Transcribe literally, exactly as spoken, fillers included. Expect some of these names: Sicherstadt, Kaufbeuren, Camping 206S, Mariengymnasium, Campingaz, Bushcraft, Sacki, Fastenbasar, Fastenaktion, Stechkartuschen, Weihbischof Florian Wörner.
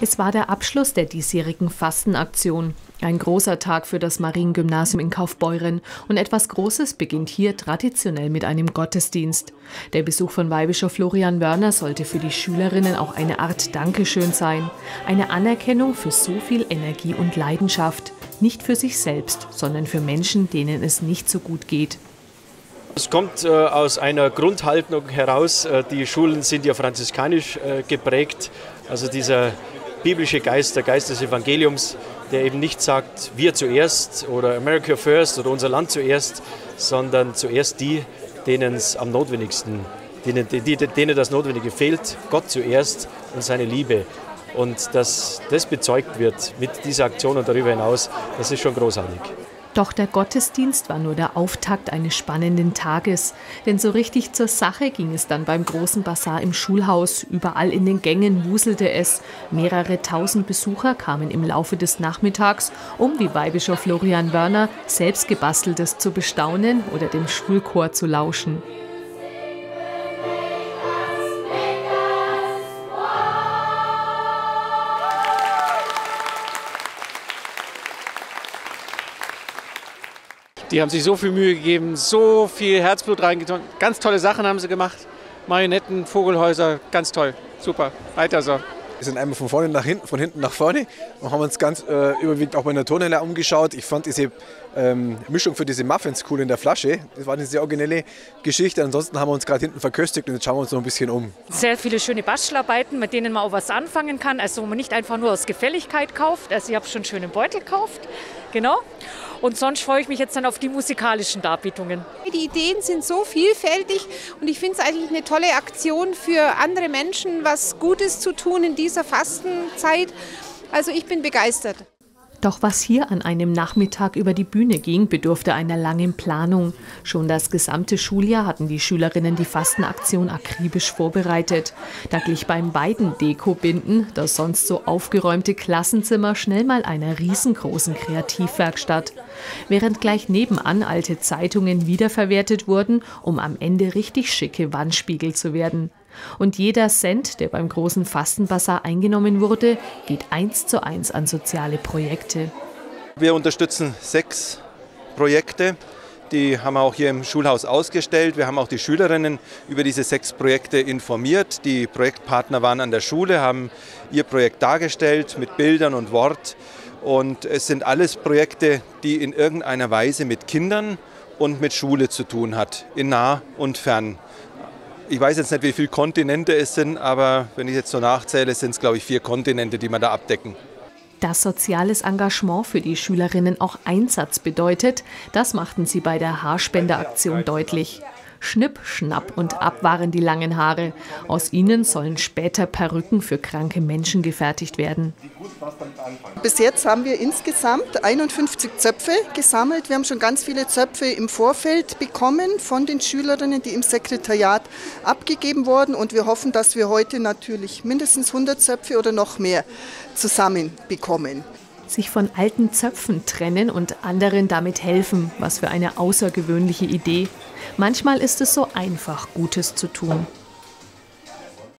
Es war der Abschluss der diesjährigen Fastenaktion. Ein großer Tag für das Mariengymnasium in Kaufbeuren. Und etwas Großes beginnt hier traditionell mit einem Gottesdienst. Der Besuch von Weihbischof Florian Wörner sollte für die Schülerinnen auch eine Art Dankeschön sein. Eine Anerkennung für so viel Energie und Leidenschaft. Nicht für sich selbst, sondern für Menschen, denen es nicht so gut geht. Es kommt äh, aus einer Grundhaltung heraus, äh, die Schulen sind ja franziskanisch äh, geprägt, also dieser biblische Geist, der Geist des Evangeliums, der eben nicht sagt, wir zuerst oder America first oder unser Land zuerst, sondern zuerst die, denen es am notwendigsten, denen, die, denen das Notwendige fehlt, Gott zuerst und seine Liebe. Und dass das bezeugt wird mit dieser Aktion und darüber hinaus, das ist schon großartig. Doch der Gottesdienst war nur der Auftakt eines spannenden Tages. Denn so richtig zur Sache ging es dann beim großen Basar im Schulhaus. Überall in den Gängen wuselte es. Mehrere tausend Besucher kamen im Laufe des Nachmittags, um wie Weihbischof Florian Wörner selbstgebasteltes zu bestaunen oder dem Schulchor zu lauschen. Die haben sich so viel Mühe gegeben, so viel Herzblut reingetan. Ganz tolle Sachen haben sie gemacht. Marionetten, Vogelhäuser, ganz toll. Super, weiter so. Wir sind einmal von vorne nach hinten, von hinten nach vorne und haben uns ganz äh, überwiegend auch bei der Turnhalle umgeschaut. Ich fand diese ähm, Mischung für diese Muffins cool in der Flasche. Das war eine sehr originelle Geschichte. Ansonsten haben wir uns gerade hinten verköstigt und jetzt schauen wir uns noch ein bisschen um. Sehr viele schöne Bastelarbeiten, mit denen man auch was anfangen kann. Also wo man nicht einfach nur aus Gefälligkeit kauft. Also ich habe schon schöne Beutel gekauft. Genau. Und sonst freue ich mich jetzt dann auf die musikalischen Darbietungen. Die Ideen sind so vielfältig und ich finde es eigentlich eine tolle Aktion für andere Menschen, was Gutes zu tun in dieser Fastenzeit. Also ich bin begeistert. Doch was hier an einem Nachmittag über die Bühne ging, bedurfte einer langen Planung. Schon das gesamte Schuljahr hatten die Schülerinnen die Fastenaktion akribisch vorbereitet. Da glich beim Weiden-Deko-Binden das sonst so aufgeräumte Klassenzimmer schnell mal einer riesengroßen Kreativwerkstatt. Während gleich nebenan alte Zeitungen wiederverwertet wurden, um am Ende richtig schicke Wandspiegel zu werden. Und jeder Cent, der beim großen Fastenbasar eingenommen wurde, geht eins zu eins an soziale Projekte. Wir unterstützen sechs Projekte. Die haben wir auch hier im Schulhaus ausgestellt. Wir haben auch die Schülerinnen über diese sechs Projekte informiert. Die Projektpartner waren an der Schule, haben ihr Projekt dargestellt mit Bildern und Wort. Und es sind alles Projekte, die in irgendeiner Weise mit Kindern und mit Schule zu tun hat, in nah und fern. Ich weiß jetzt nicht, wie viele Kontinente es sind, aber wenn ich jetzt so nachzähle, sind es, glaube ich, vier Kontinente, die man da abdecken. Dass soziales Engagement für die Schülerinnen auch Einsatz bedeutet, das machten sie bei der Haarspendeaktion deutlich. Schnipp, schnapp und ab waren die langen Haare. Aus ihnen sollen später Perücken für kranke Menschen gefertigt werden. Bis jetzt haben wir insgesamt einundfünfzig Zöpfe gesammelt. Wir haben schon ganz viele Zöpfe im Vorfeld bekommen von den Schülerinnen, die im Sekretariat abgegeben wurden. Und wir hoffen, dass wir heute natürlich mindestens hundert Zöpfe oder noch mehr zusammen bekommen. Sich von alten Zöpfen trennen und anderen damit helfen. Was für eine außergewöhnliche Idee. Manchmal ist es so einfach, Gutes zu tun.